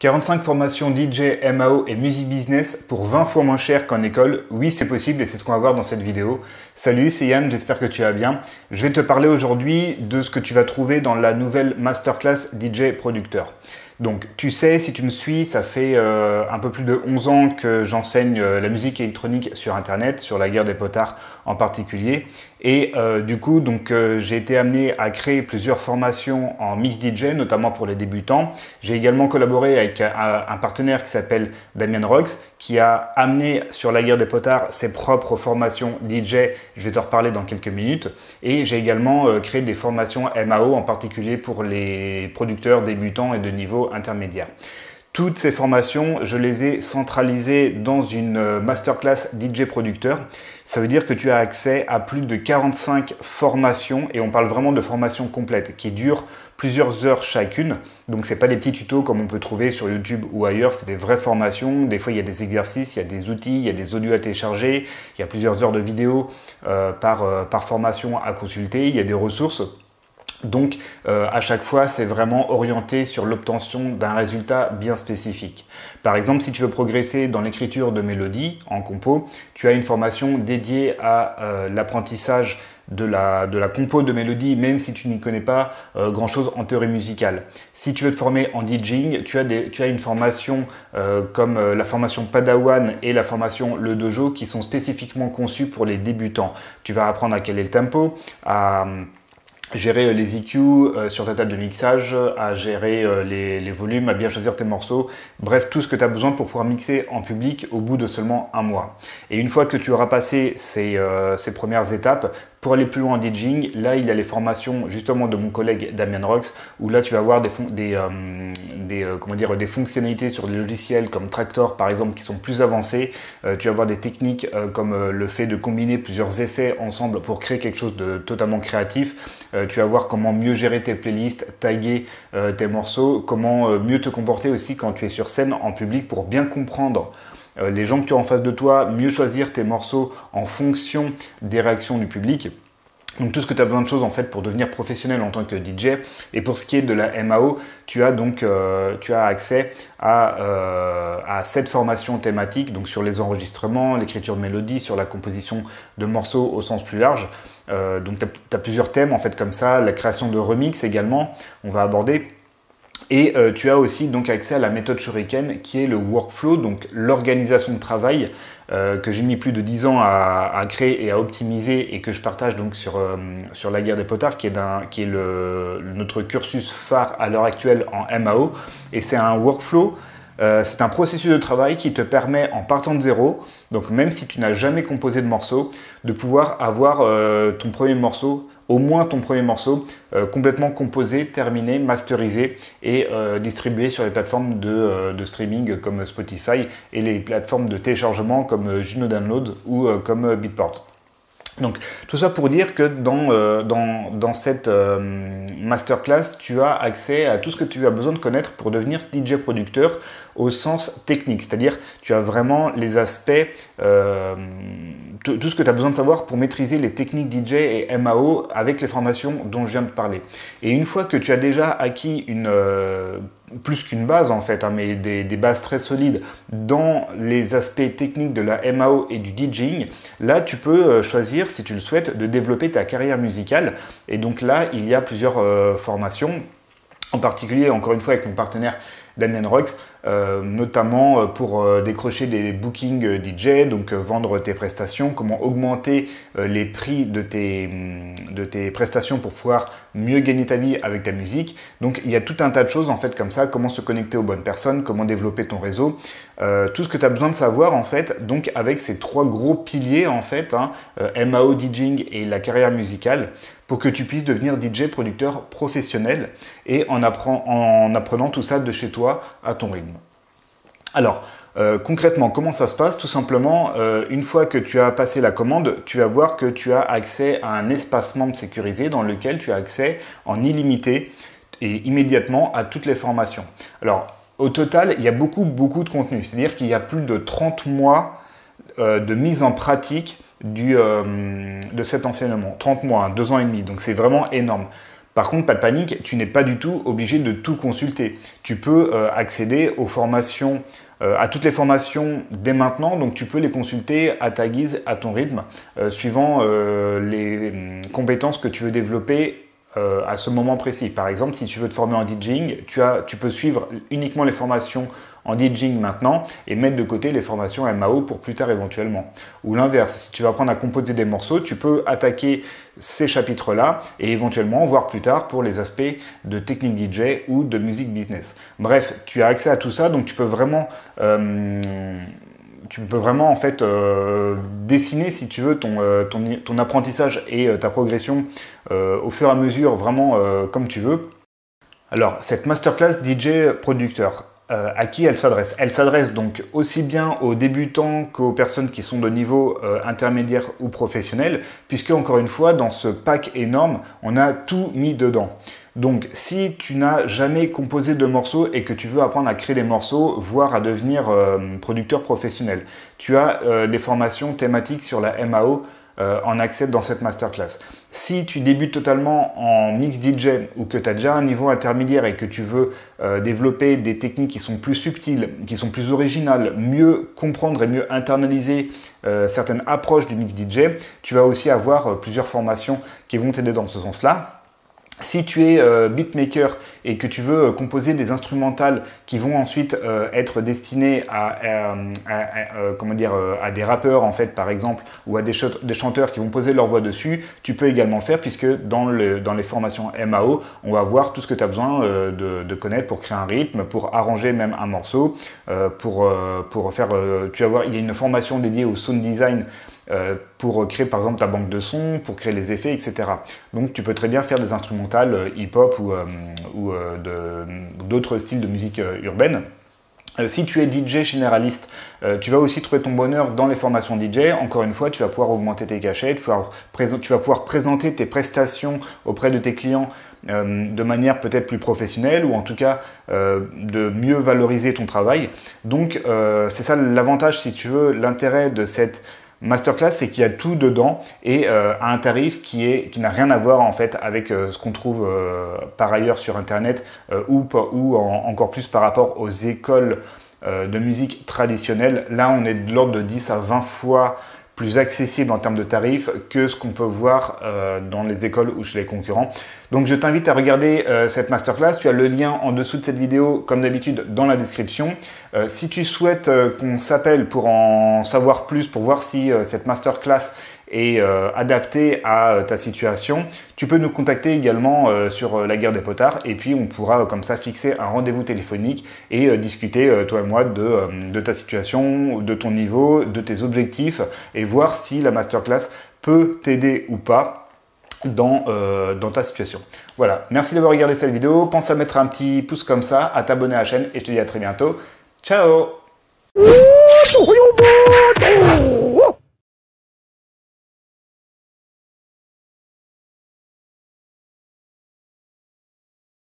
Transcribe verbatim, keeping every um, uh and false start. quarante-cinq formations D J, M A O et musique business pour vingt fois moins cher qu'en école. Oui, c'est possible et c'est ce qu'on va voir dans cette vidéo. Salut, c'est Yann, j'espère que tu vas bien. Je vais te parler aujourd'hui de ce que tu vas trouver dans la nouvelle masterclass D J producteur. Donc, tu sais, si tu me suis, ça fait euh, un peu plus de onze ans que j'enseigne euh, la musique électronique sur Internet, sur la guerre des potards en particulier. Et euh, du coup, donc euh, j'ai été amené à créer plusieurs formations en mix D J, notamment pour les débutants. J'ai également collaboré avec un, un partenaire qui s'appelle Damian Rocks, qui a amené sur la guerre des potards ses propres formations D J. Je vais te reparler dans quelques minutes. Et j'ai également euh, créé des formations M A O, en particulier pour les producteurs débutants et de niveau intermédiaire. Toutes ces formations, je les ai centralisées dans une masterclass D J producteur. Ça veut dire que tu as accès à plus de quarante-cinq formations et on parle vraiment de formations complètes qui durent plusieurs heures chacune. Donc c'est pas des petits tutos comme on peut trouver sur YouTube ou ailleurs, c'est des vraies formations. Des fois il y a des exercices, il y a des outils, il y a des audios à télécharger, il y a plusieurs heures de vidéos euh, par, euh, par formation à consulter, il y a des ressources. Donc, euh, à chaque fois, c'est vraiment orienté sur l'obtention d'un résultat bien spécifique. Par exemple, si tu veux progresser dans l'écriture de mélodies en compo, tu as une formation dédiée à euh, l'apprentissage de la, de la compo de mélodie, même si tu n'y connais pas euh, grand-chose en théorie musicale. Si tu veux te former en DJing, tu as, des, tu as une formation euh, comme euh, la formation Padawan et la formation Le Dojo qui sont spécifiquement conçues pour les débutants. Tu vas apprendre à quel est le tempo, à... gérer les E Q sur ta table de mixage, à gérer les, les volumes, à bien choisir tes morceaux, bref, tout ce que tu as besoin pour pouvoir mixer en public au bout de seulement un mois. Et une fois que tu auras passé ces, euh, ces premières étapes, pour aller plus loin en DJing, là il y a les formations justement de mon collègue Damian Rocks, où là tu vas voir des, des, euh, des, euh, comment dire, des fonctionnalités sur des logiciels comme Traktor par exemple qui sont plus avancées. Euh, tu vas voir des techniques euh, comme euh, le fait de combiner plusieurs effets ensemble pour créer quelque chose de totalement créatif. Euh, tu vas voir comment mieux gérer tes playlists, taguer euh, tes morceaux, comment euh, mieux te comporter aussi quand tu es sur scène en public pour bien comprendre les gens que tu as en face de toi, mieux choisir tes morceaux en fonction des réactions du public. Donc tout ce que tu as besoin de choses en fait pour devenir professionnel en tant que D J. Et pour ce qui est de la M A O, tu as donc euh, tu as accès à, euh, à cette formation thématique, donc sur les enregistrements, l'écriture de mélodie, sur la composition de morceaux au sens plus large. Euh, donc tu as, as plusieurs thèmes en fait comme ça, la création de remix également, on va aborder. Et euh, tu as aussi donc accès à la méthode Shuriken qui est le workflow, donc l'organisation de travail euh, que j'ai mis plus de dix ans à, à créer et à optimiser et que je partage donc sur, euh, sur la guerre des potards qui est, qui est le, notre cursus phare à l'heure actuelle en M A O. Et c'est un workflow, euh, c'est un processus de travail qui te permet en partant de zéro, donc même si tu n'as jamais composé de morceau, de pouvoir avoir euh, ton premier morceau, au moins ton premier morceau, euh, complètement composé, terminé, masterisé et euh, distribué sur les plateformes de, euh, de streaming comme Spotify et les plateformes de téléchargement comme Juno Download ou euh, comme Beatport. Donc tout ça pour dire que dans, euh, dans, dans cette euh, masterclass, tu as accès à tout ce que tu as besoin de connaître pour devenir D J producteur au sens technique, c'est-à-dire tu as vraiment les aspects, euh, tout ce que tu as besoin de savoir pour maîtriser les techniques D J et M A O avec les formations dont je viens de parler. Et une fois que tu as déjà acquis une... Euh, plus qu'une base en fait, hein, mais des, des bases très solides dans les aspects techniques de la M A O et du DJing, là tu peux choisir, si tu le souhaites, de développer ta carrière musicale. Et donc là, il y a plusieurs euh, formations, en particulier, encore une fois, avec mon partenaire Damian Rocks, euh, notamment pour euh, décrocher des bookings euh, D J, donc euh, vendre tes prestations, comment augmenter euh, les prix de tes, de tes prestations pour pouvoir mieux gagner ta vie avec ta musique. Donc il y a tout un tas de choses en fait comme ça, comment se connecter aux bonnes personnes, comment développer ton réseau, euh, tout ce que tu as besoin de savoir en fait, donc avec ces trois gros piliers en fait, hein, euh, M A O, DJing et la carrière musicale, pour que tu puisses devenir D J producteur professionnel et en, appren- en apprenant tout ça de chez toi à ton rythme. Alors, euh, concrètement, comment ça se passe? Tout simplement, euh, une fois que tu as passé la commande, tu vas voir que tu as accès à un espace membre sécurisé dans lequel tu as accès en illimité et immédiatement à toutes les formations. Alors, au total, il y a beaucoup, beaucoup de contenu. C'est-à-dire qu'il y a plus de trente mois euh, de mise en pratique Du, euh, de cet enseignement, trente mois, hein, deux ans et demi, donc c'est vraiment énorme. Par contre, pas de panique, tu n'es pas du tout obligé de tout consulter. Tu peux euh, accéder aux formations, euh, à toutes les formations dès maintenant, donc tu peux les consulter à ta guise, à ton rythme, euh, suivant euh, les euh, compétences que tu veux développer euh, à ce moment précis. Par exemple, si tu veux te former en DJing, tu, as, tu peux suivre uniquement les formations en DJing maintenant et mettre de côté les formations M A O pour plus tard éventuellement. Ou l'inverse, si tu vas apprendre à composer des morceaux, tu peux attaquer ces chapitres-là et éventuellement voir plus tard pour les aspects de technique D J ou de musique business. Bref, tu as accès à tout ça, donc tu peux vraiment, euh, tu peux vraiment en fait euh, dessiner, si tu veux, ton, euh, ton, ton apprentissage et euh, ta progression euh, au fur et à mesure, vraiment euh, comme tu veux. Alors, cette masterclass D J producteur, Euh, à qui elle s'adresse? Elle s'adresse donc aussi bien aux débutants qu'aux personnes qui sont de niveau euh, intermédiaire ou professionnel, puisque encore une fois, dans ce pack énorme, on a tout mis dedans. Donc, si tu n'as jamais composé de morceaux et que tu veux apprendre à créer des morceaux, voire à devenir euh, producteur professionnel, tu as euh, des formations thématiques sur la M A O euh, en accès dans cette masterclass. Si tu débutes totalement en mix D J ou que tu as déjà un niveau intermédiaire et que tu veux euh, développer des techniques qui sont plus subtiles, qui sont plus originales, mieux comprendre et mieux internaliser euh, certaines approches du mix D J, tu vas aussi avoir euh, plusieurs formations qui vont t'aider dans ce sens-là. Si tu es euh, beatmaker et que tu veux euh, composer des instrumentales qui vont ensuite euh, être destinées à, à, à, à, euh, comment dire, à des rappeurs en fait par exemple, ou à des, ch des chanteurs qui vont poser leur voix dessus, tu peux également le faire puisque dans, le, dans les formations M A O, on va voir tout ce que tu as besoin euh, de, de connaître pour créer un rythme, pour arranger même un morceau, euh, pour, euh, pour faire, euh, tu vas voir, il y a une formation dédiée au sound design pour créer par exemple ta banque de sons, pour créer les effets, et cetera. Donc tu peux très bien faire des instrumentales hip-hop ou, euh, ou euh, d'autres styles de musique euh, urbaine. Euh, si tu es D J généraliste, euh, tu vas aussi trouver ton bonheur dans les formations D J. Encore une fois, tu vas pouvoir augmenter tes cachets, tu vas, tu vas pouvoir présenter tes prestations auprès de tes clients euh, de manière peut-être plus professionnelle ou en tout cas euh, de mieux valoriser ton travail. Donc euh, c'est ça l'avantage, si tu veux, l'intérêt de cette masterclass, c'est qu'il y a tout dedans et euh, à un tarif qui est qui n'a rien à voir en fait avec euh, ce qu'on trouve euh, par ailleurs sur internet euh, ou, ou en, encore plus par rapport aux écoles euh, de musique traditionnelles. Là, on est de l'ordre de dix à vingt fois plus accessible en termes de tarifs que ce qu'on peut voir euh, dans les écoles ou chez les concurrents. Donc je t'invite à regarder euh, cette masterclass, tu as le lien en dessous de cette vidéo comme d'habitude dans la description. Euh, si tu souhaites euh, qu'on s'appelle pour en savoir plus, pour voir si euh, cette masterclass est euh, adaptée à euh, ta situation, tu peux nous contacter également euh, sur euh, La Guerre des Potards et puis on pourra euh, comme ça fixer un rendez-vous téléphonique et euh, discuter euh, toi et moi de, euh, de ta situation, de ton niveau, de tes objectifs et voir si la masterclass peut t'aider ou pas dans, euh, dans ta situation. Voilà, merci d'avoir regardé cette vidéo, pense à mettre un petit pouce comme ça, à t'abonner à la chaîne et je te dis à très bientôt. Ciao!